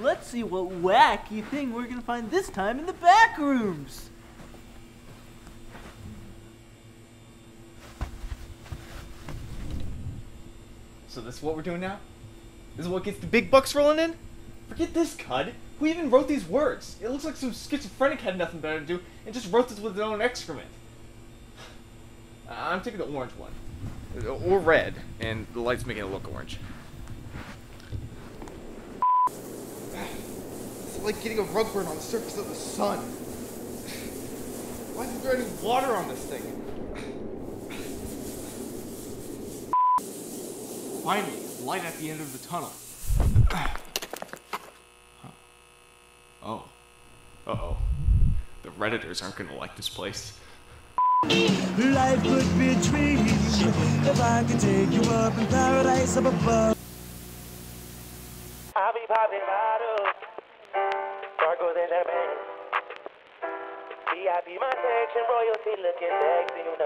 Let's see what wacky thing we're gonna find this time in the Backrooms! So this is what we're doing now? This is what gets the big bucks rolling in? Forget this, cud! Who even wrote these words? It looks like some schizophrenic had nothing better to do and just wrote this with their own excrement. I'm taking the orange one. Or red, and the light's making it look orange. It's like getting a rug burn on the surface of the sun. Why isn't there any water on this thing? Finally, light at the end of the tunnel. Oh. Uh-oh. The Redditors aren't gonna like this place. Life could be a dream if I could take you up in paradise up above. I'll be popping bottles, sparkles in her veins. VIP, my section, royalty looking sexy, you know.